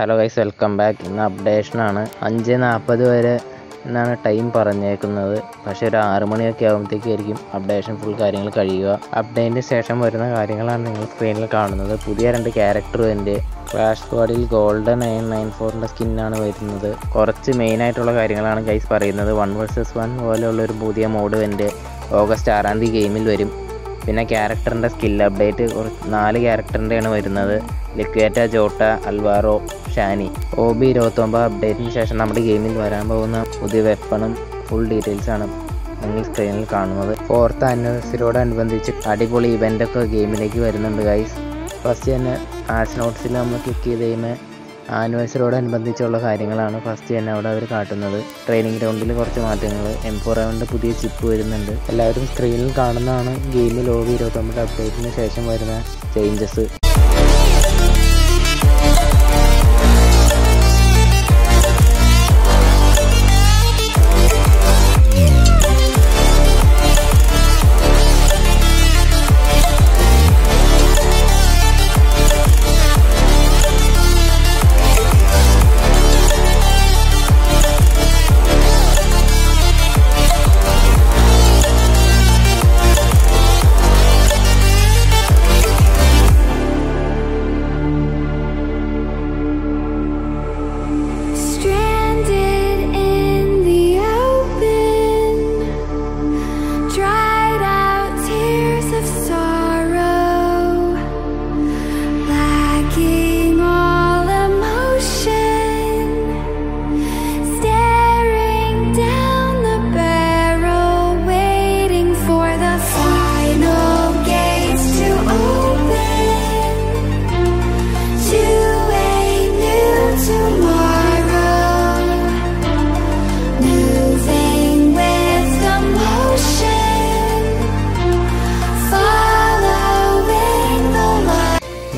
Hello guys, welcome back. ഇന്ന് അപ്ഡേഷനാണ്. 5:40 വരെ എന്നാണ് ടൈം പറഞ്ഞേക്കുന്നത്. പക്ഷേ ഒരു 6 മണിയൊക്കെ ആകുമ്പോഴത്തേക്കായിരിക്കും അപ്ഡേഷൻ ഫുൾ കാര്യങ്ങൾ കഴിയുക. അപ്ഡേറ്റിന് ശേഷം വരുന്ന കാര്യങ്ങളാണ് നിങ്ങൾ സ്ക്രീനിൽ കാണുന്നത്. പുതിയ 2 ക്യാരക്ടർ എൻ്റെ ക്ലാഷ് സ്ക്വാഡിൽ ഗോൾഡൻ 994ൻ്റെ സ്കിന്നാണ് വരുന്നത്. കുറച്ച് മെയിനായിട്ടുള്ള കാര്യങ്ങളാണ് ഗൈസ് പറയുന്നത്. 1 vs 1 പോലെയുള്ളൊരു പുതിയ മോഡ് എൻ്റെ ഓഗസ്റ്റ് 6-ാം തീയതി ഗെയിമിൽ വരും. പിന്നെ ക്യാരക്ടറിൻ്റെ സ്കിൽ അപ്ഡേറ്റ് 4 ക്യാരക്ടറിൻ്റെയാണ് വരുന്നത്. Luqueta, Jota, Alvaro, Shani. OB 29 അപ്ഡേറ്റിന് ശേഷം നമ്മുടെ ഗെയിമിൽ വരാൻ പോകുന്ന പുതിയ വെപ്പണും ഫുൾ ഡീറ്റെയിൽസാണ് നിങ്ങൾ സ്ക്രീനിൽ കാണുന്നത്. 4th ആനിവേഴ്സറിയോടനുബന്ധിച്ച് അടിപൊളി ഇവൻ്റൊക്കെ ഗെയിമിലേക്ക് വരുന്നുണ്ട് ഗൈസ്. ഫസ്റ്റ് തന്നെ ആർട്സ് നോട്ട്സിൽ നമ്മൾ ക്ലിക്ക് ചെയ്ത് കഴിയുമ്പോൾ ആനിവേഴ്സറിയോടനുബന്ധിച്ചുള്ള കാര്യങ്ങളാണ് ഫസ്റ്റ് തന്നെ അവിടെ അവർ കാട്ടുന്നത്. ട്രെയിനിങ് ഗ്രൗണ്ടിൽ കുറച്ച് മാറ്റങ്ങൾ, എംപവറിൻ്റെ പുതിയ ചിപ്പ് വരുന്നുണ്ട്. എല്ലാവരും സ്ക്രീനിൽ കാണുന്നതാണ് ഗെയിമിൽ OB 29 അപ്ഡേറ്റിന് ശേഷം വരുന്ന ചേഞ്ചസ്.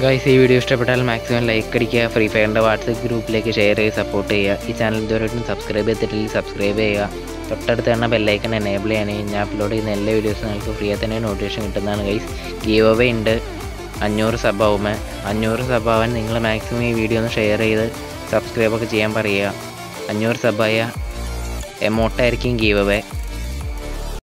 ഗൈസ്, ഈ വീഡിയോ ഇഷ്ടപ്പെട്ടാൽ മാക്സിമം ലൈക്ക് അടിക്കുക. ഫ്രീ ഫയറിൻ്റെ വാട്സപ്പ് ഗ്രൂപ്പിലേക്ക് ഷെയർ ചെയ്ത് സപ്പോർട്ട് ചെയ്യുക. ഈ ചാനൽ ഇതുവരെയായിട്ടും സബ്സ്ക്രൈബ് ചെയ്തിട്ടില്ലെങ്കിൽ സബ്സ്ക്രൈബ് ചെയ്യുക. തൊട്ടടുത്ത് തന്നെ ബെല്ലൈക്കൺ എനേബിൾ ചെയ്യാനായി ഞാൻ അപ്ലോഡ് ചെയ്യുന്ന എല്ലാ വീഡിയോസും നിങ്ങൾക്ക് ഫ്രീ ആയി തന്നെ നോട്ടിഫിക്കേഷൻ കിട്ടുന്നതാണ് ഗൈസ്. ഗീവ് അവേ ഉണ്ട് 500 സബ് ആവാൻ നിങ്ങൾ മാക്സിമം ഈ വീഡിയോ ഒന്ന് ഷെയർ ചെയ്ത് സബ്സ്ക്രൈബൊക്കെ ചെയ്യാൻ പറയുക. 500 സബ് ആയ എമൗണ്ടായിരിക്കും ഗീവ് അവേ.